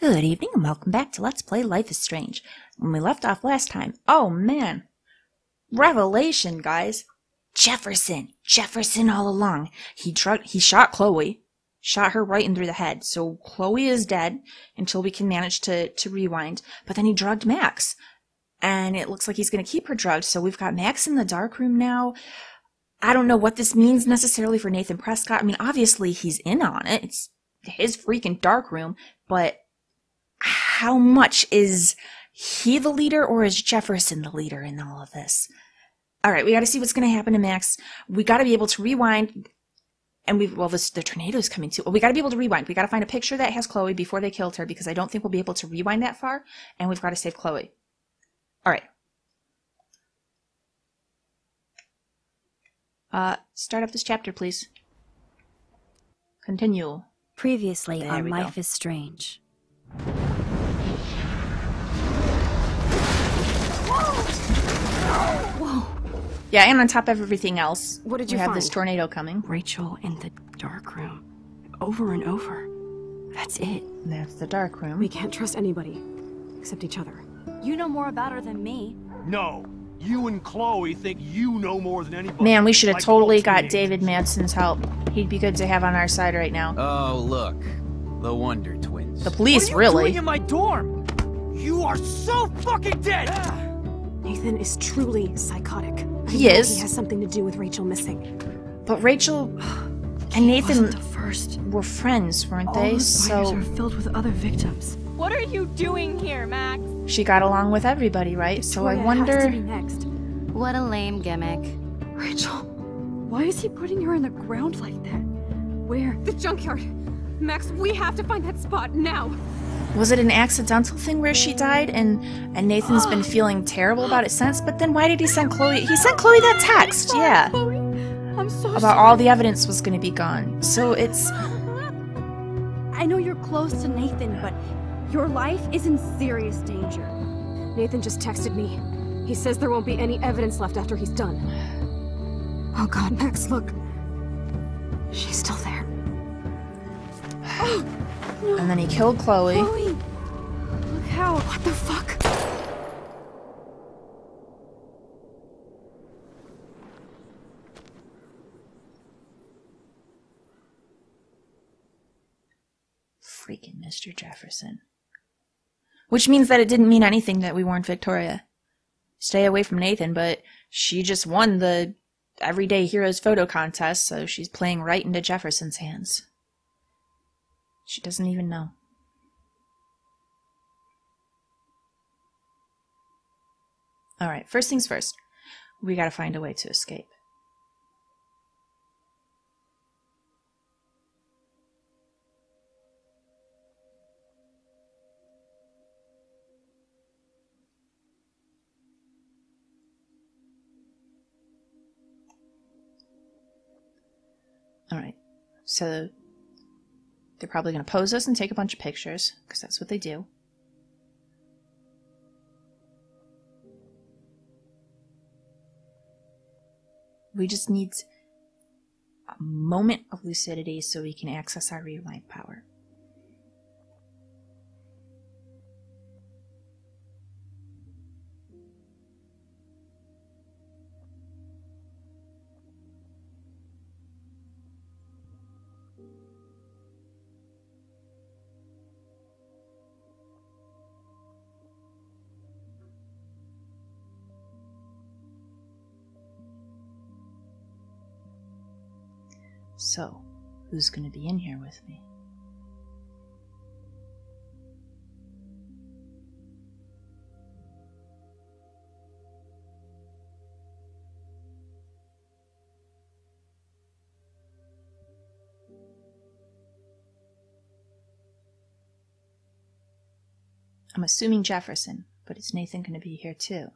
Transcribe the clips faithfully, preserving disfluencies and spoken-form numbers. Good evening and welcome back to Let's Play Life is Strange. When we left off last time, oh man, revelation guys, Jefferson, Jefferson all along. He, he shot Chloe, shot her right in through the head. So Chloe is dead until we can manage to, to rewind, but then he drugged Max and it looks like he's going to keep her drugged. So we've got Max in the dark room now. I don't know what this means necessarily for Nathan Prescott. I mean, obviously he's in on it. It's his freaking dark room, but how much is he the leader or is Jefferson the leader in all of this? All right, we got to see what's going to happen to Max. We got to be able to rewind. And we, well, this, the tornado's coming too. Well, we got to be able to rewind. We got to find a picture that has Chloe before they killed her because I don't think we'll be able to rewind that far. And we've got to save Chloe. All right. Uh, start up this chapter, please. Continue. Previously on Life is Strange. Whoa! Yeah, and on top of everything else, what did you we find? Have this tornado coming. Rachel in the dark room, over and over. That's it. That's the dark room. We can't trust anybody, except each other. You know more about her than me. No, you and Chloe think you know more than anybody. Man, we should have like totally got David Madsen's help. He'd be good to have on our side right now. Oh, look, the Wonder Twins. The police, what are you really? Doing in my dorm? You are so fucking dead. Ah. Nathan is truly psychotic. He I is. He has something to do with Rachel missing. But Rachel and Nathan the first. were friends, weren't All they? The so are filled with other victims. What are you doing here, Max? She got along with everybody, right? So Victoria I wonder. Has to be next. What a lame gimmick. Rachel, why is he putting her in the ground like that? Where? The junkyard. Max, we have to find that spot now. Was it an accidental thing where she died and and Nathan's been feeling terrible about it since? But then why did he send Chloe? He sent Chloe that text, yeah, about all the evidence was going to be gone. So it's... I know you're close to Nathan, but your life is in serious danger. Nathan just texted me. He says there won't be any evidence left after he's done. Oh God, Max, look. She's still there. Oh! No. And then he killed Chloe. Chloe. Look how. What the fuck? Freaking Mister Jefferson. Which means that it didn't mean anything that we warned Victoria. Stay away from Nathan, but she just won the Everyday Heroes photo contest, so she's playing right into Jefferson's hands. She doesn't even know. Alright, first things first. We gotta find a way to escape. Alright, so... they're probably going to pose us and take a bunch of pictures, because that's what they do. We just need a moment of lucidity so we can access our rewind power. So, who's going to be in here with me? I'm assuming Jefferson, but is Nathan going to be here too?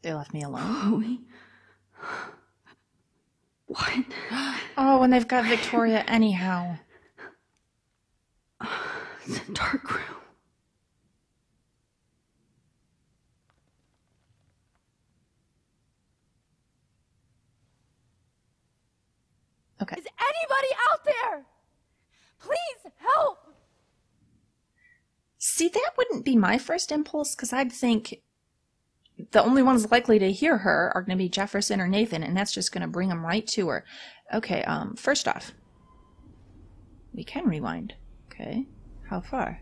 They left me alone. What? Oh, and they've got Victoria anyhow. It's a dark room. Okay. Is anybody out there? Please help! See, that wouldn't be my first impulse, because I'd think the only ones likely to hear her are going to be Jefferson or Nathan, and that's just going to bring them right to her. Okay, um, first off, we can rewind. Okay, how far?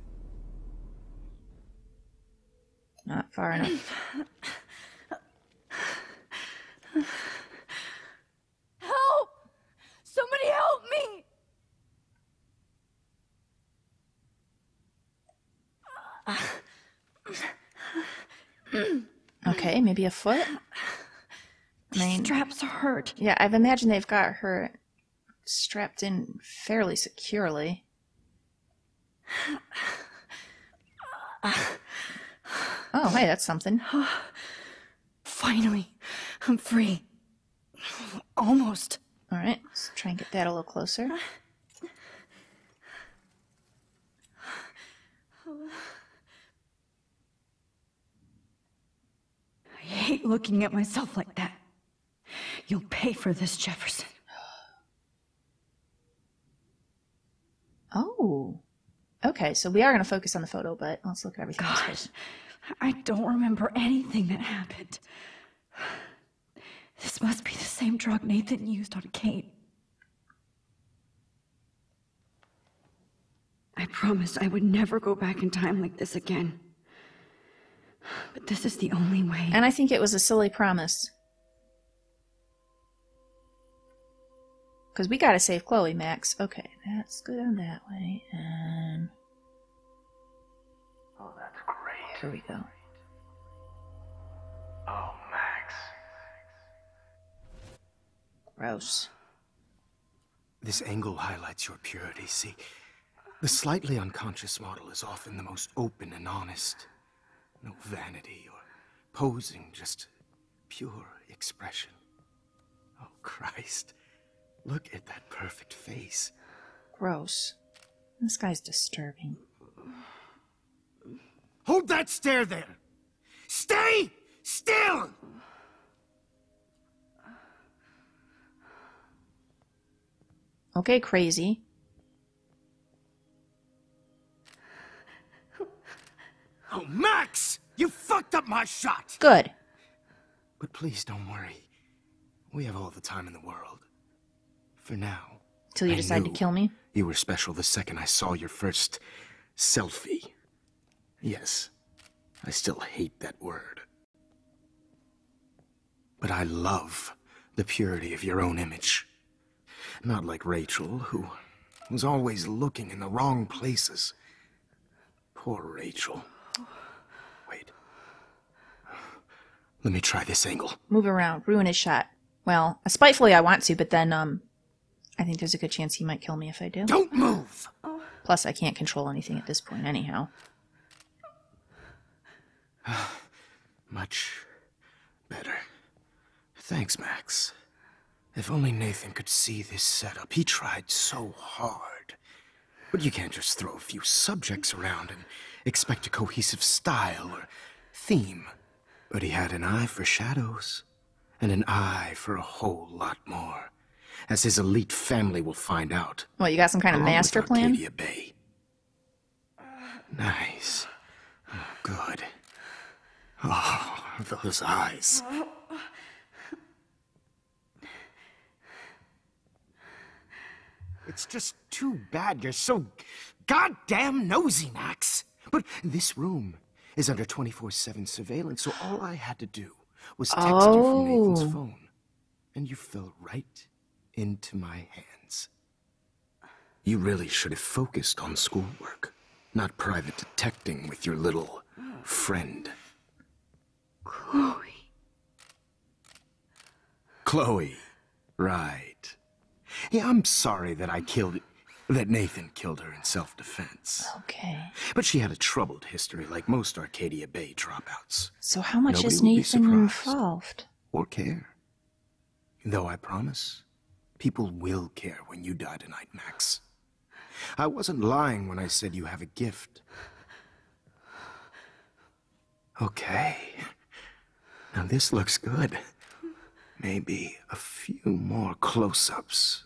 Not far enough. Help! Somebody help me! Okay, maybe a foot? The I mean, straps are hurt. Yeah, I've imagined they've got her strapped in fairly securely. Oh, hey, that's something. Finally, I'm free. Almost. All right, let's try and get that a little closer. I hate looking at myself like that. You'll pay for this, Jefferson. Oh. Okay, so we are going to focus on the photo, but let's look at everything. Gosh, I don't remember anything that happened. This must be the same drug Nathan used on Kate. I promised I would never go back in time like this again. But this is the only way. And I think it was a silly promise. Because we gotta save Chloe, Max. Okay, that's good on that way. And. Oh, that's great. Here we go. Oh, Max. Gross. This angle highlights your purity. See, the slightly unconscious model is often the most open and honest. No vanity or posing, just pure expression. Oh, Christ. Look at that perfect face. Gross. This guy's disturbing. Hold that stare there! Stay still! Okay, crazy. Oh, Max! You fucked up my shot! Good. But please don't worry. We have all the time in the world. For now. Till you decide to kill me? You were special the second I saw your first selfie. Yes, I still hate that word. But I love the purity of your own image. Not like Rachel, who was always looking in the wrong places. Poor Rachel. Wait. Let me try this angle. Move around. Ruin his shot. Well, spitefully I want to, but then, um... I think there's a good chance he might kill me if I do. Don't move! Plus, I can't control anything at this point anyhow. Much better. Thanks, Max. If only Nathan could see this setup. He tried so hard. But you can't just throw a few subjects around and expect a cohesive style or theme. But he had an eye for shadows, and an eye for a whole lot more. As his elite family will find out. Well, you got some kind of master plan? Arcadia Bay. Nice. Oh, good. Oh, those eyes. It's just too bad you're so goddamn nosy, Max. But this room is under twenty-four seven surveillance, so all I had to do was text oh. you from Nathan's phone. And you fell right into my hands. You really should have focused on schoolwork, not private detecting with your little friend. Chloe. Chloe, right. Yeah, I'm sorry that I killed, that Nathan killed her in self-defense. Okay. But she had a troubled history like most Arcadia Bay dropouts. So how much is Nathan involved? Or care. Though I promise, people will care when you die tonight, Max. I wasn't lying when I said you have a gift. Okay. Now this looks good. Maybe a few more close-ups.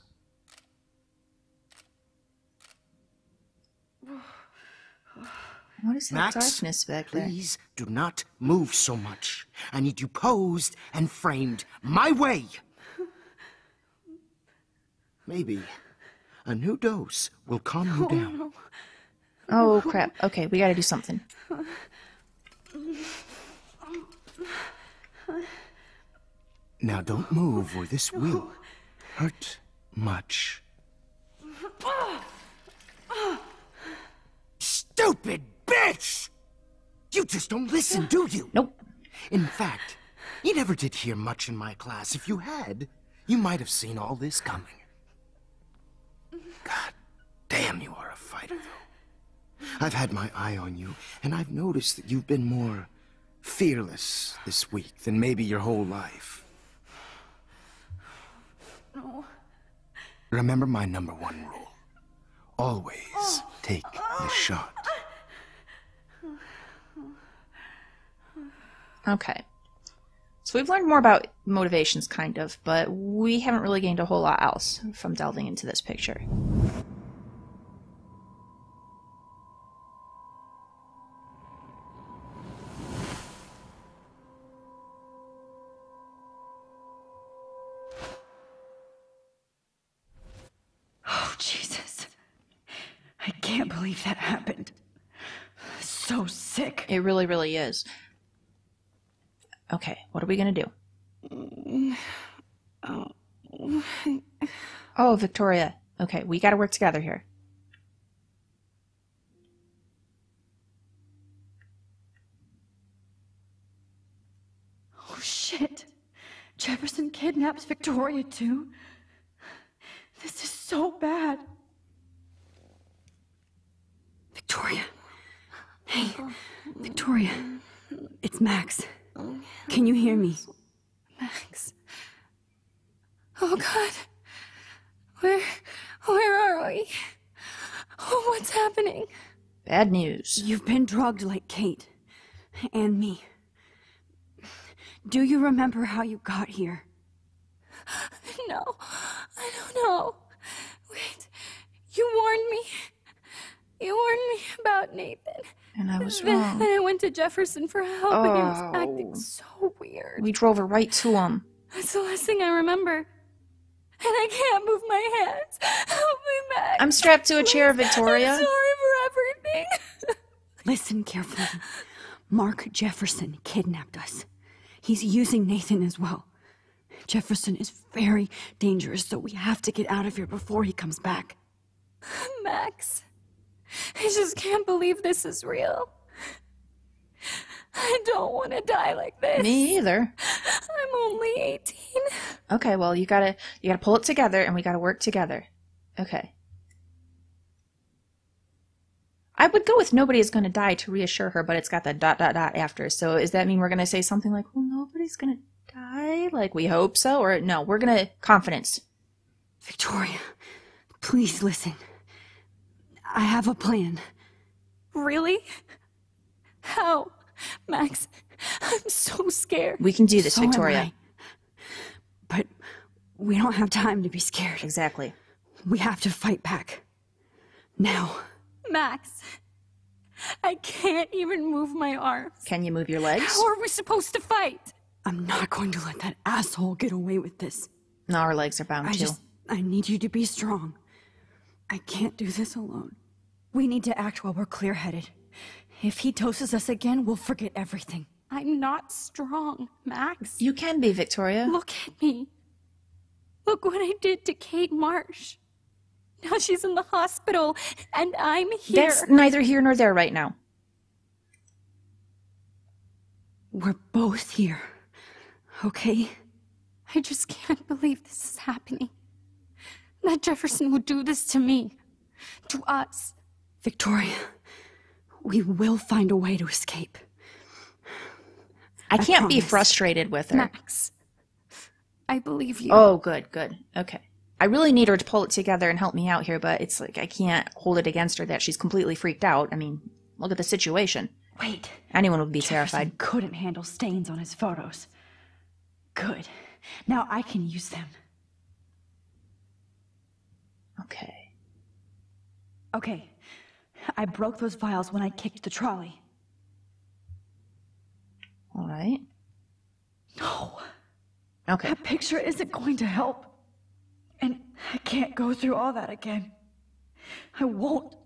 What is that Max, darkness back there? Please do not move so much. I need you posed and framed my way. Maybe a new dose will calm you oh, down. No. Oh, crap. Okay, we gotta do something. Now don't move or this will hurt much. Stupid bitch! You just don't listen, do you? Nope. In fact, you never did hear much in my class. If you had, you might have seen all this coming. God damn, you are a fighter, though. I've had my eye on you, and I've noticed that you've been more fearless this week than maybe your whole life. No. Remember my number one rule. Always oh. take the shot. Okay. So we've learned more about motivations, kind of, but we haven't really gained a whole lot else from delving into this picture. Oh, Jesus. I can't believe that happened. So sick. It really, really is. Okay, what are we gonna do? Oh, Victoria. Okay, we gotta work together here. Oh shit! Jefferson kidnaps Victoria too? This is so bad. Victoria. Hey, Victoria. It's Max. Can you hear me? Max. Oh, God. Where... where are we? Oh, what's happening? Bad news. You've been drugged like Kate. And me. Do you remember how you got here? No. I don't know. Wait. You warned me. You warned me about Nathan. And I was wrong. Then I went to Jefferson for help, oh. and he was acting so weird. We drove her right to him. That's the last thing I remember. And I can't move my hands. Help me, Max. I'm strapped to a chair, Victoria. I'm sorry for everything. Listen carefully. Mark Jefferson kidnapped us. He's using Nathan as well. Jefferson is very dangerous, so we have to get out of here before he comes back. Max... I just can't believe this is real. I don't want to die like this. Me either. I'm only eighteen. Okay, well, you gotta you gotta pull it together, and we gotta work together. Okay. I would go with nobody is gonna die to reassure her, but it's got the dot dot dot after. So does that mean we're gonna say something like, "Well, nobody's gonna die," like we hope so, or no? We're gonna confidence. Victoria, please listen. I have a plan. Really? How? Max, I'm so scared. We can do this, so Victoria. But we don't have time to be scared. Exactly. We have to fight back. Now. Max, I can't even move my arms. Can you move your legs? How are we supposed to fight? I'm not going to let that asshole get away with this. No, our legs are bound I too. Just, I need you to be strong. I can't do this alone. We need to act while we're clear-headed. If he doses us again, we'll forget everything. I'm not strong, Max. You can be, Victoria. Look at me. Look what I did to Kate Marsh. Now she's in the hospital, and I'm here. That's neither here nor there right now. We're both here, okay? I just can't believe this is happening. That Jefferson would do this to me. To us. Victoria, we will find a way to escape. I, I can't promise. be frustrated with her. Max, I believe you. Oh, good, good. Okay. I really need her to pull it together and help me out here, but it's like I can't hold it against her that she's completely freaked out. I mean, look at the situation. Wait. Anyone would be Jefferson terrified. Couldn't handle stains on his photos. Good. Now I can use them. Okay. Okay. I broke those vials when I kicked the trolley. All right. No. Okay. That picture isn't going to help. And I can't go through all that again. I won't.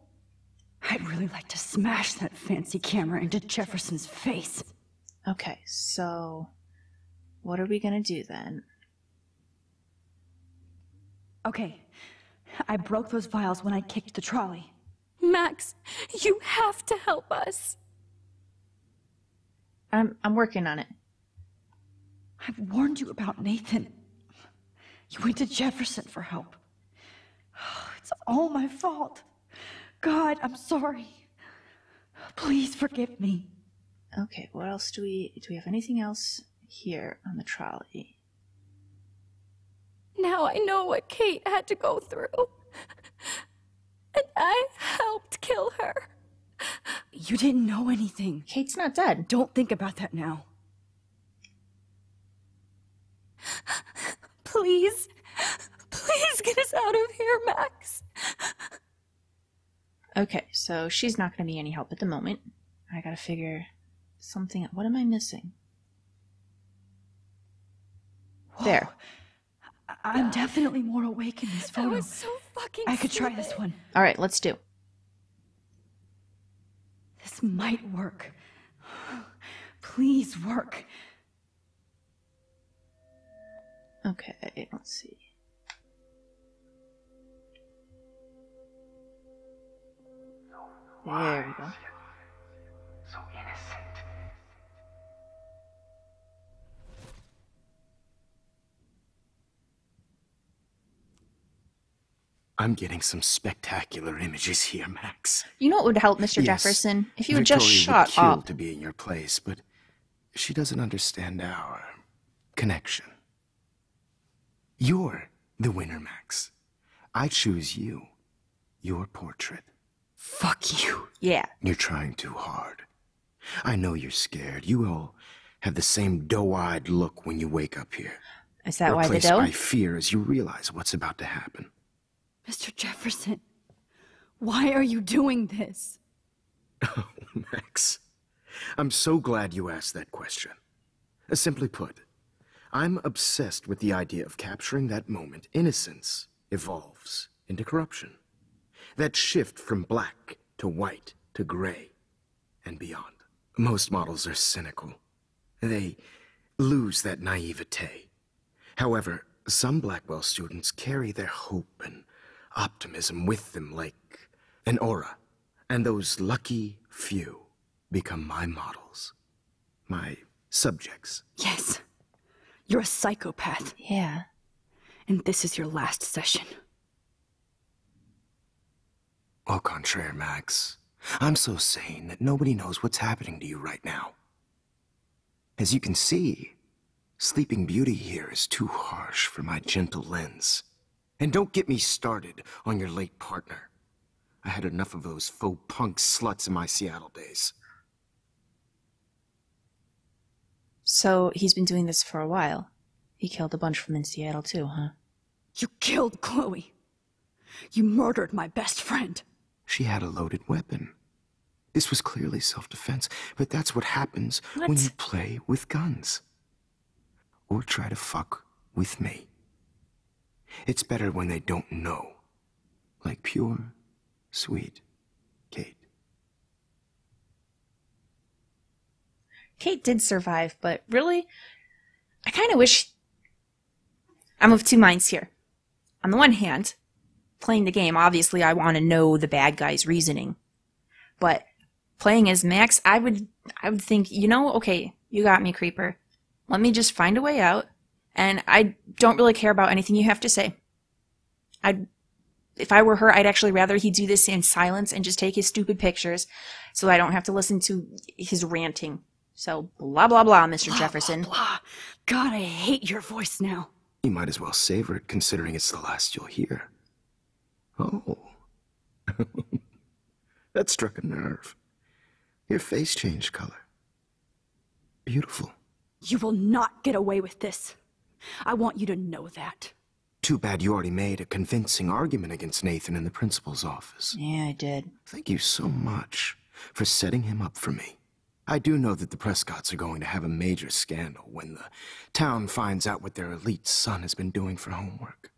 I'd really like to smash that fancy camera into Jefferson's face. Okay, so what are we gonna do then? Okay. I broke those vials when I kicked the trolley. Max, you have to help us. I'm I'm working on it. I've warned you about Nathan. You went to Jefferson for help. It's all my fault. God, I'm sorry. Please forgive me. Okay, what else do we... Do we have anything else here on the trolley? Now I know what Kate had to go through. And I helped kill her. You didn't know anything. Kate's not dead. Don't think about that now. Please, please get us out of here, Max. Okay, so she's not going to be any help at the moment. I gotta figure something out. What am I missing? Whoa. There. I I'm definitely more awake in this photo. That was so fucking I could stupid. Try this one. All right, let's do. This might work. Please work. Okay, let's see. There we go. So innocent. I'm getting some spectacular images here, Max. You know what would help, Mister Yes, Jefferson? If you had just shut up. Victoria would kill to be in your place, but she doesn't understand our connection. You're the winner, Max. I choose you. Your portrait. Fuck you. Yeah. You're trying too hard. I know you're scared. You all have the same doe-eyed look when you wake up here. Is that why the doe? Replaced by fear as you realize what's about to happen. Mister Jefferson, why are you doing this? Oh, Max. I'm so glad you asked that question. Simply put, I'm obsessed with the idea of capturing that moment. Innocence evolves into corruption. That shift from black to white to gray and beyond. Most models are cynical. They lose that naivete. However, some Blackwell students carry their hope and optimism with them like an aura. And those lucky few become my models. My subjects. Yes. You're a psychopath. Yeah. And this is your last session. Au contraire, Max. I'm so sane that nobody knows what's happening to you right now. As you can see, Sleeping Beauty here is too harsh for my gentle lens. And don't get me started on your late partner. I had enough of those faux punk sluts in my Seattle days. So, he's been doing this for a while. He killed a bunch from in Seattle too, huh? You killed Chloe. You murdered my best friend. She had a loaded weapon. This was clearly self-defense, but that's what happens what? when you play with guns. Or try to fuck with me. It's better when they don't know. Like pure, sweet Kate. Kate did survive, but really, I kind of wish... I'm of two minds here. On the one hand, playing the game, obviously I want to know the bad guy's reasoning. But playing as Max, I would, I would think, you know, okay, you got me, creeper. Let me just find a way out, and I don't really care about anything you have to say. I'd... If I were her, I'd actually rather he do this in silence and just take his stupid pictures so I don't have to listen to his ranting. So, blah, blah, blah, Mister Jefferson. Blah, blah, blah. God, I hate your voice now. You might as well savor it, considering it's the last you'll hear. Oh. That struck a nerve. Your face changed color. Beautiful. You will not get away with this. I want you to know that. Too bad you already made a convincing argument against Nathan in the principal's office. Yeah, I did. Thank you so much for setting him up for me. I do know that the Prescotts are going to have a major scandal when the town finds out what their elite son has been doing for homework.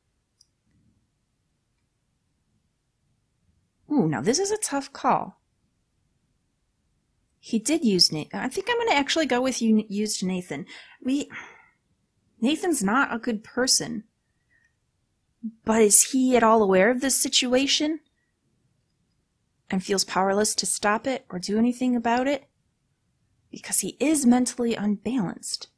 Ooh, now this is a tough call. He did use Nathan. I think I'm going to actually go with you used Nathan. We... Nathan's not a good person. But is he at all aware of this situation? And feels powerless to stop it or do anything about it? Because he is mentally unbalanced.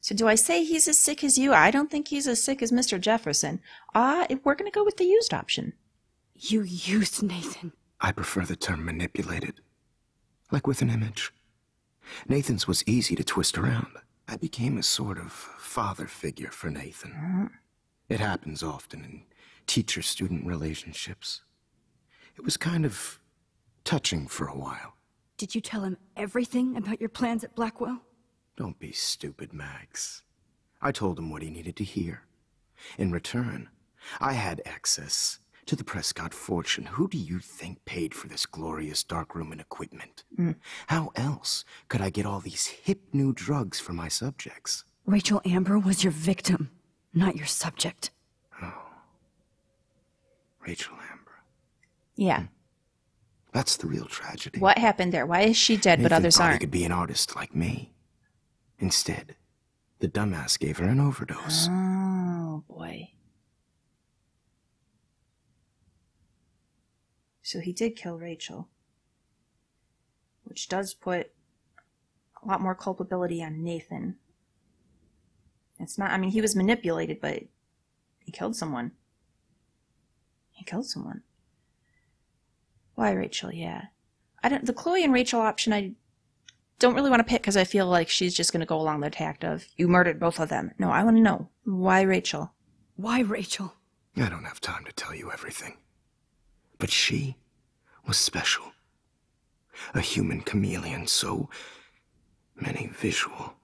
So do I say he's as sick as you? I don't think he's as sick as Mister Jefferson. Ah, uh, we're going to go with the used option. You used Nathan. I prefer the term manipulated. Like with an image. Nathan's was easy to twist around. I became a sort of father figure for Nathan. Mm-hmm. It happens often in teacher-student relationships. It was kind of touching for a while. Did you tell him everything about your plans at Blackwell? Don't be stupid, Max. I told him what he needed to hear. In return, I had access to the Prescott fortune. Who do you think paid for this glorious darkroom and equipment? Mm. How else could I get all these hip new drugs for my subjects? Rachel Amber was your victim, not your subject. Oh. Rachel Amber. Yeah. Hmm. That's the real tragedy. What happened there? Why is she dead Nathan but others aren't? Could be an artist like me. Instead, the dumbass gave her an overdose. Oh, boy. So he did kill Rachel, which does put a lot more culpability on Nathan. It's not, I mean, he was manipulated, but he killed someone. He killed someone. Why, Rachel? Yeah. I don't, the Chloe and Rachel option I don't really want to pick because I feel like she's just going to go along the tact of, you murdered both of them. No, I want to know. Why, Rachel? Why, Rachel? I don't have time to tell you everything. But she was special. A human chameleon, so many visual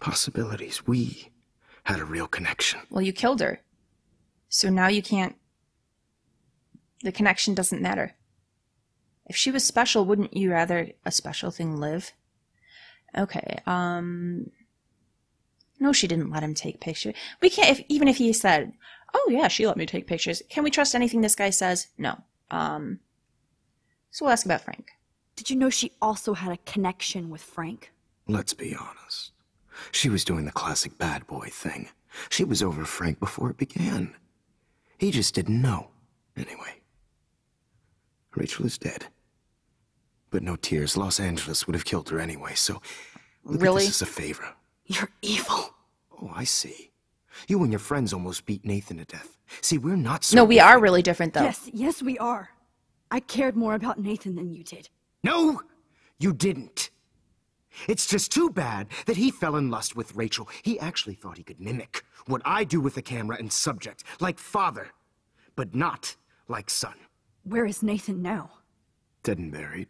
possibilities. We had a real connection. Well, you killed her. So now you can't... The connection doesn't matter. If she was special, wouldn't you rather a special thing live? Okay, um... No, she didn't let him take pictures. We can't, if, even if he said, oh yeah, she let me take pictures. Can we trust anything this guy says? No. Um, so we'll ask about Frank. Did you know she also had a connection with Frank? Let's be honest. She was doing the classic bad boy thing. She was over Frank before it began. He just didn't know. Anyway, Rachel is dead. But no tears. Los Angeles would have killed her anyway, so... Really? This is a favor. You're evil. Oh, I see. You and your friends almost beat Nathan to death. See, we're not so... No, we different. Are really different, though. Yes, yes, we are. I cared more about Nathan than you did. No, you didn't. It's just too bad that he fell in lust with Rachel. He actually thought he could mimic what I do with the camera and subject, like father, but not like son. Where is Nathan now? Dead and buried.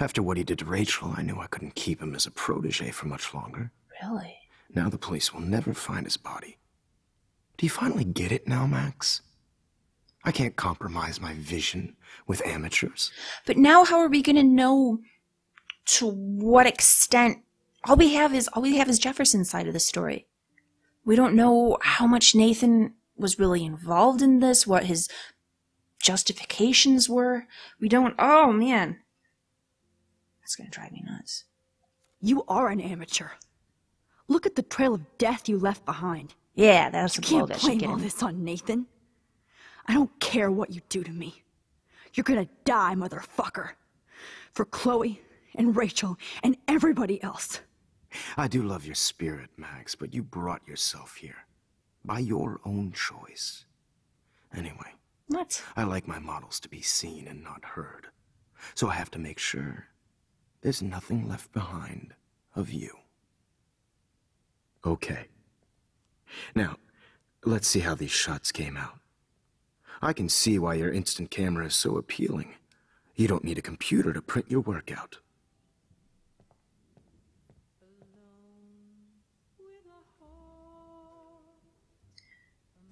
After what he did to Rachel, I knew I couldn't keep him as a protege for much longer. Really? Now the police will never find his body. Do you finally get it now, Max? I can't compromise my vision with amateurs. But now how are we going to know to what extent? All we have is all we have is Jefferson's side of the story. We don't know how much Nathan was really involved in this, what his justifications were. We don't... Oh, man. That's going to drive me nuts. You are an amateur. Look at the trail of death you left behind. Yeah, that was a blow that should get him. You can't blame all this on Nathan. I don't care what you do to me. You're gonna die, motherfucker. For Chloe and Rachel and everybody else. I do love your spirit, Max, but you brought yourself here. By your own choice. Anyway. What? I like my models to be seen and not heard. So I have to make sure there's nothing left behind of you. Okay. Now, Let's see how these shots came out. I can see why your instant camera is so appealing. You don't need a computer to print your work out.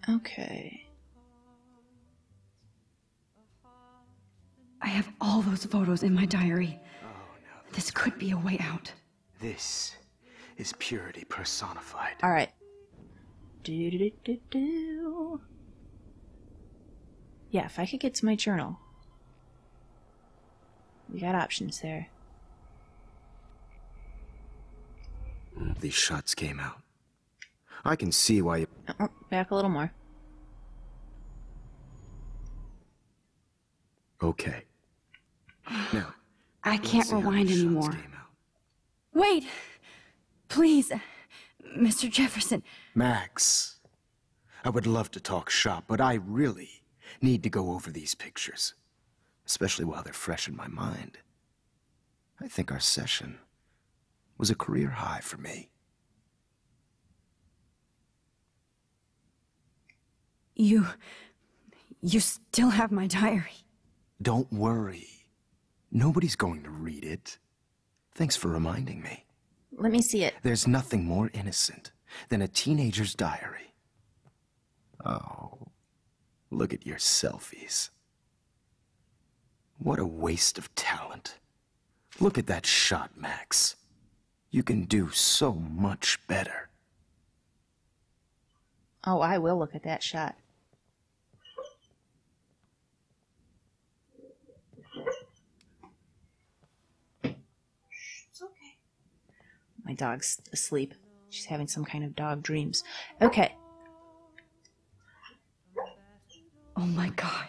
Okay. I have all those photos in my diary. Oh, no, this could be a way out. This is purity personified. All right. Do, do, do, do. Yeah, if I could get to my journal. We got options there. These shots came out. I can see why you... Oh, back a little more. Okay. Now, I can't rewind anymore. Wait! Please, Mister Jefferson. Max, I would love to talk shop, but I really need to go over these pictures. Especially while they're fresh in my mind. I think our session was a career high for me. You... you still have my diary. Don't worry. Nobody's going to read it. Thanks for reminding me. Let me see it. There's nothing more innocent than a teenager's diary. Oh, look at your selfies. What a waste of talent. Look at that shot, Max. You can do so much better. Oh, I will look at that shot. My dog's asleep. She's having some kind of dog dreams. Okay. Oh my god.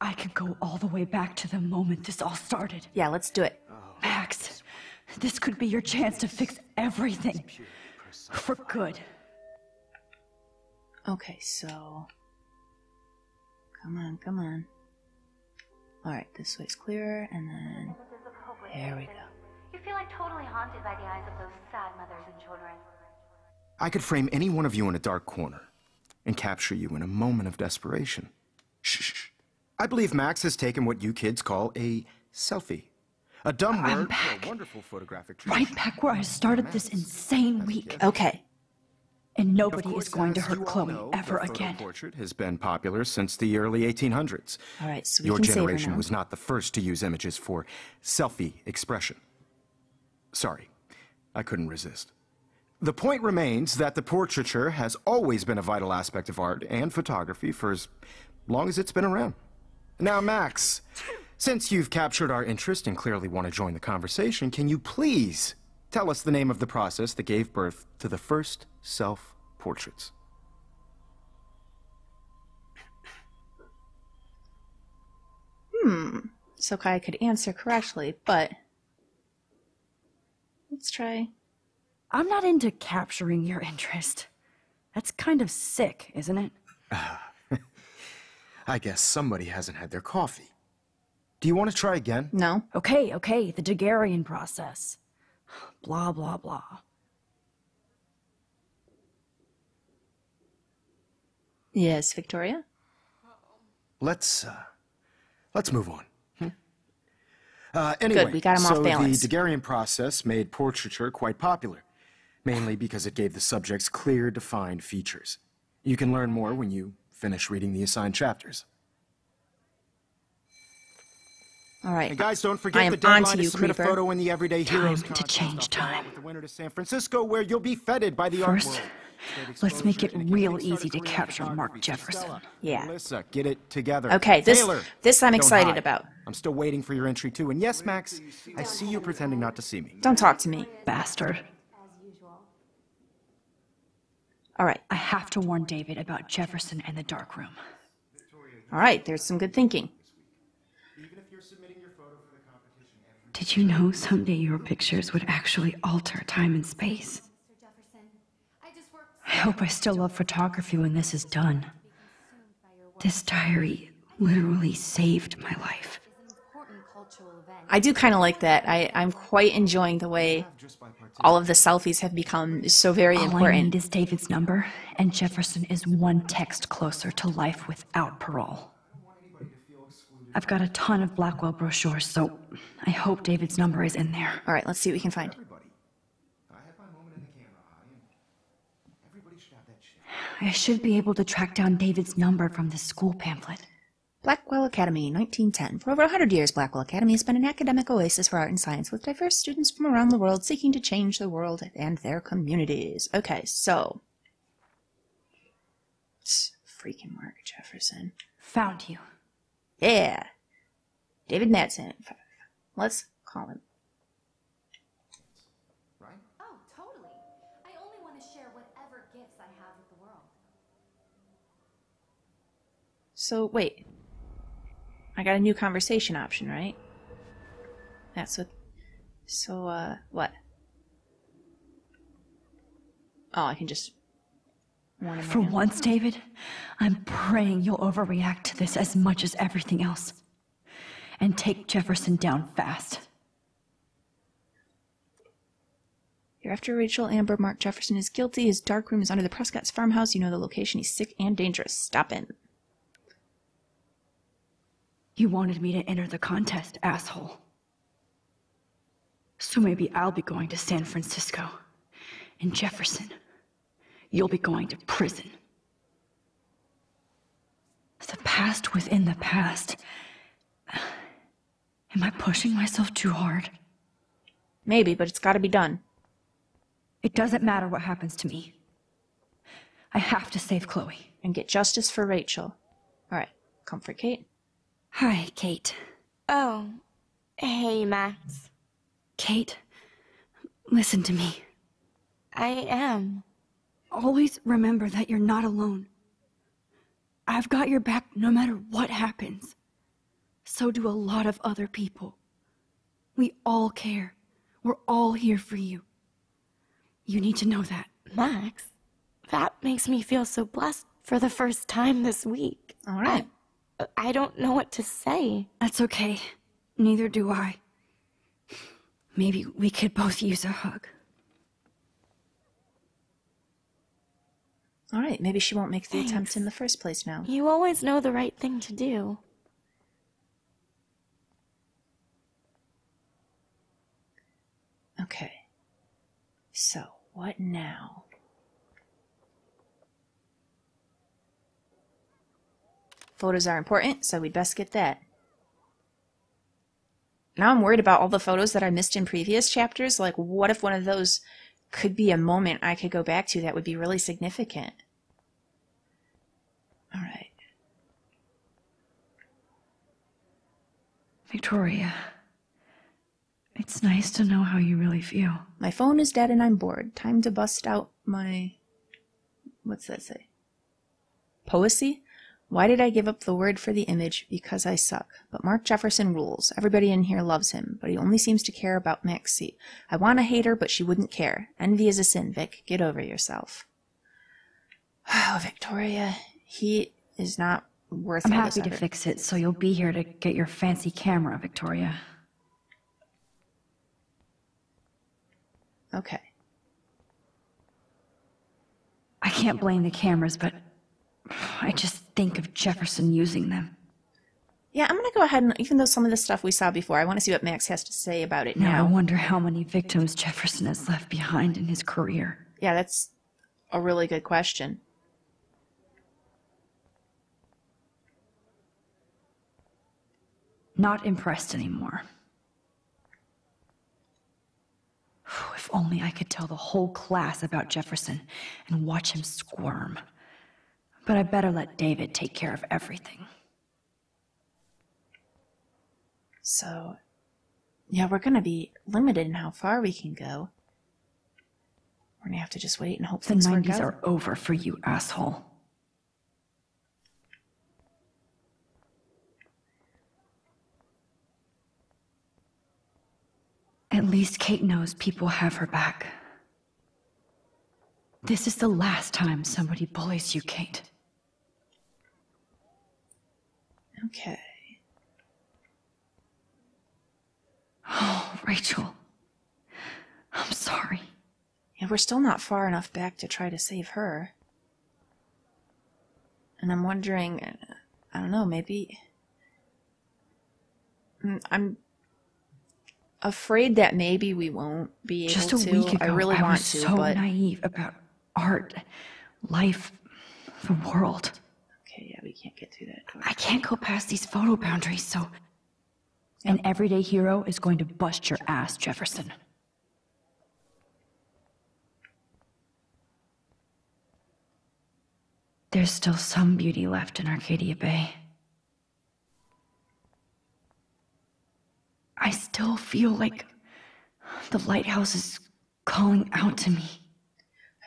I can go all the way back to the moment this all started. Yeah, let's do it. Max, this could be your chance to fix everything. For good. Okay, so... Come on, come on. Alright, this way's clearer, and then... There we go. You feel like totally haunted by the eyes of those sad mothers and children. I could frame any one of you in a dark corner and capture you in a moment of desperation. Shh. I believe Max has taken what you kids call a selfie. A dumb word for a wonderful photographic treat. Right back where I started this insane week. Okay. And nobody is going to hurt Chloe ever again. The portrait has been popular since the early eighteen hundreds. All right, so we can save her now. Your generation was not the first to use images for selfie expression. Sorry, I couldn't resist. The point remains that the portraiture has always been a vital aspect of art and photography for as long as it's been around. Now, Max, since you've captured our interest and clearly want to join the conversation, can you please tell us the name of the process that gave birth to the first self-portraits? Hmm, so Kai could answer correctly, but... Let's try. I'm not into capturing your interest. That's kind of sick, isn't it? Uh, I guess somebody hasn't had their coffee. Do you want to try again? No. Okay, okay, the Daguerreian process. Blah, blah, blah. Yes, Victoria? Let's, uh, let's move on. Uh, anyway, Good, we got him so off balance. The Daguerreian process made portraiture quite popular, mainly because it gave the subjects clear, defined features. You can learn more when you finish reading the assigned chapters. All right, and guys, don't forget the deadline to submit a photo in the Everyday Heroes contest. Time to change time. With the winner to San Francisco, where you'll be feted by the First, art world. Let's make it real easy to capture Mark Jefferson. Yeah. Melissa, get it together. Okay, this Taylor, this I'm excited about. I'm still waiting for your entry, too. And yes, Max, I see you pretending not to see me. Don't talk to me, bastard. All right. I have to warn David about Jefferson and the dark room. All right. There's some good thinking. Did you know someday your pictures would actually alter time and space? I hope I still love photography when this is done. This diary literally saved my life. I do kind of like that. I, I'm quite enjoying the way all of the selfies have become so very all important. All I need is David's number, and Jefferson is one text closer to life without parole. I've got a ton of Blackwell brochures, so I hope David's number is in there. All right, let's see what we can find. I should be able to track down David's number from the school pamphlet. Blackwell Academy, nineteen ten. For over one hundred years, Blackwell Academy has been an academic oasis for art and science, with diverse students from around the world seeking to change the world and their communities. Okay, so... It's freaking Mark Jefferson. Found you. Yeah. David Madsen. Let's call him. Right? Oh, totally. I only want to share whatever gifts I have with the world. So, wait. I got a new conversation option, right? That's what... So, uh, what? Oh, I can just... For once, David, I'm praying you'll overreact to this as much as everything else. And take Jefferson down fast. You're after Rachel Amber. Mark Jefferson is guilty. His dark room is under the Prescott's farmhouse. You know the location. He's sick and dangerous. Stop him. You wanted me to enter the contest, asshole. So maybe I'll be going to San Francisco. And Jefferson... you'll be going to prison. The past within the past. Am I pushing myself too hard? Maybe, but it's got to be done. It doesn't matter what happens to me. I have to save Chloe. And get justice for Rachel. All right, comfort Kate. Hi, Kate. Oh, hey, Max. Kate, listen to me. I am. Always remember that you're not alone. I've got your back no matter what happens. So do a lot of other people. We all care. We're all here for you. You need to know that. Max, that makes me feel so blessed for the first time this week. All right. I, I don't know what to say. That's okay. Neither do I. Maybe we could both use a hug. All right, maybe she won't make the Thanks. attempt in the first place now. You always know the right thing to do. Okay. So, what now? Photos are important, so we'd best get that. Now I'm worried about all the photos that I missed in previous chapters. Like, what if one of those could be a moment I could go back to that would be really significant? All right. Victoria, it's nice to know how you really feel. My phone is dead and I'm bored. Time to bust out my... What's that say? Poesy? Why did I give up the word for the image? Because I suck. But Mark Jefferson rules. Everybody in here loves him, but he only seems to care about Maxie. I want to hate her, but she wouldn't care. Envy is a sin, Vic. Get over yourself. Oh, Victoria, he is not worth I'm happy to fix it, so you'll be here to get your fancy camera, Victoria. Okay. I can't blame the cameras, but I just... think of Jefferson using them. Yeah, I'm gonna go ahead and, even though some of the stuff we saw before, I want to see what Max has to say about it now. Now I wonder how many victims Jefferson has left behind in his career. Yeah, that's a really good question. Not impressed anymore. If only I could tell the whole class about Jefferson and watch him squirm. But I better let David take care of everything. So, yeah, we're going to be limited in how far we can go. We're going to have to just wait and hope things work out. The nineties are over for you, asshole. At least Kate knows people have her back. This is the last time somebody bullies you, Kate. Okay. Rachel, I'm sorry. And we're still not far enough back to try to save her. And I'm wondering, I don't know, maybe... I'm afraid that maybe we won't be able to. Just a week ago, I really want to, so but... naive about art, life, the world. Okay, yeah, we can't get through that door. I can't go past these photo boundaries, so... Yep. An everyday hero is going to bust your ass, Jefferson. There's still some beauty left in Arcadia Bay. I still feel like the lighthouse is calling out to me.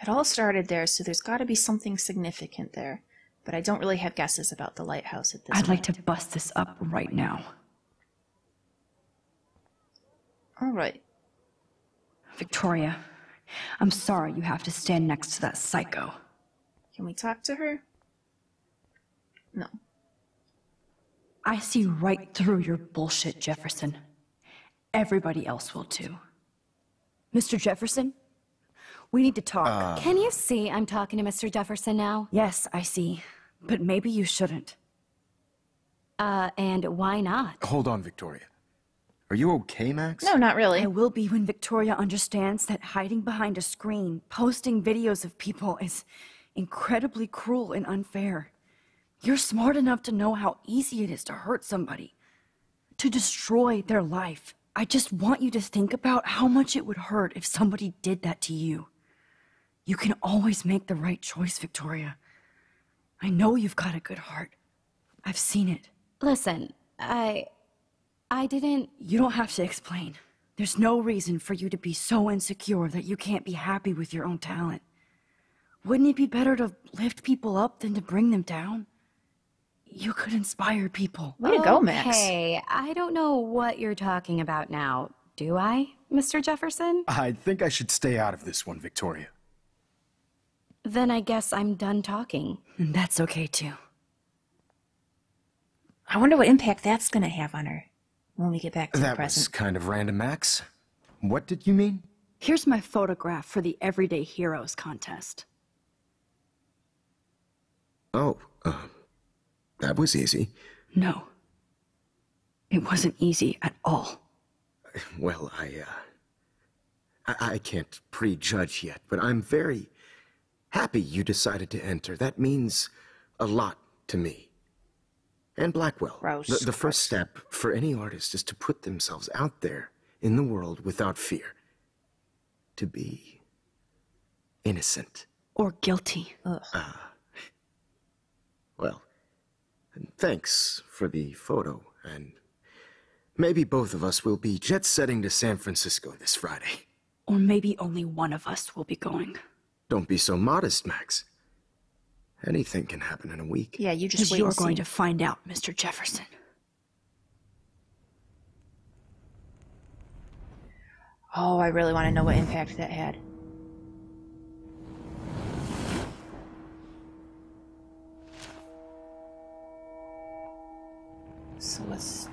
It all started there, so there's got to be something significant there. But I don't really have guesses about the lighthouse at this point. I'd like to bust this up right now. All right. Victoria, I'm sorry you have to stand next to that psycho. Can we talk to her? No. I see right through your bullshit, Jefferson. Everybody else will too. Mister Jefferson, we need to talk. Uh. Can you see I'm talking to Mister Jefferson now? Yes, I see. But maybe you shouldn't. Uh, and why not? Hold on, Victoria. Are you okay, Max? No, not really. I will be when Victoria understands that hiding behind a screen, posting videos of people is... incredibly cruel and unfair. You're smart enough to know how easy it is to hurt somebody, to destroy their life. I just want you to think about how much it would hurt if somebody did that to you. You can always make the right choice, Victoria. I know you've got a good heart. I've seen it. Listen, I... I didn't... You don't have to explain. There's no reason for you to be so insecure that you can't be happy with your own talent. Wouldn't it be better to lift people up than to bring them down? You could inspire people. Way to go, Max. Okay, I don't know what you're talking about now, do I, Mister Jefferson? I think I should stay out of this one, Victoria. Then I guess I'm done talking. And that's okay, too. I wonder what impact that's going to have on her when we get back to the present. That was kind of random, Max. What did you mean? Here's my photograph for the Everyday Heroes contest. Oh, uh, that was easy. No, it wasn't easy at all. Well, I, uh, I, I can't prejudge yet, but I'm very happy you decided to enter. That means a lot to me. And Blackwell, the, the first step for any artist is to put themselves out there in the world without fear. To be innocent. Or guilty. Ugh. Uh, Well, thanks for the photo, and maybe both of us will be jet-setting to San Francisco this Friday. Or maybe only one of us will be going. Don't be so modest, Max. Anything can happen in a week. Yeah, you just wait and see. You're going to find out, Mister Jefferson. Oh, I really want to know what impact that had. So let's...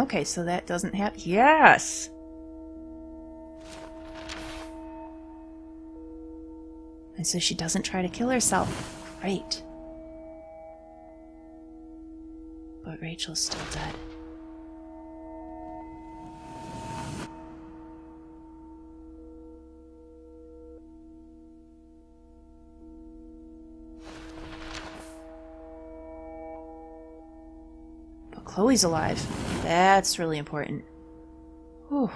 Okay, so that doesn't happen. Yes! And so she doesn't try to kill herself. Great. But Rachel's still dead. But Chloe's alive. That's really important. Whew.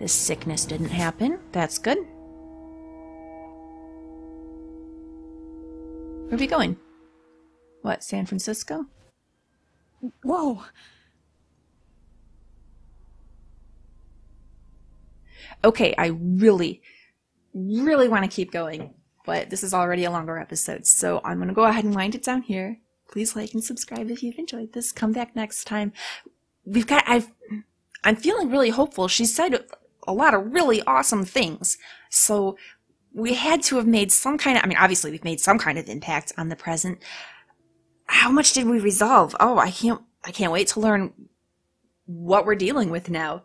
This sickness didn't happen. That's good. Where are we going? What, San Francisco? Whoa! Okay, I really, really want to keep going, but this is already a longer episode, so I'm going to go ahead and wind it down here. Please like and subscribe if you've enjoyed this. Come back next time. We've got, I've, I'm feeling really hopeful. She said a lot of really awesome things. So we had to have made some kind of, I mean, obviously we've made some kind of impact on the present. How much did we resolve? Oh, I can't, I can't wait to learn what we're dealing with now.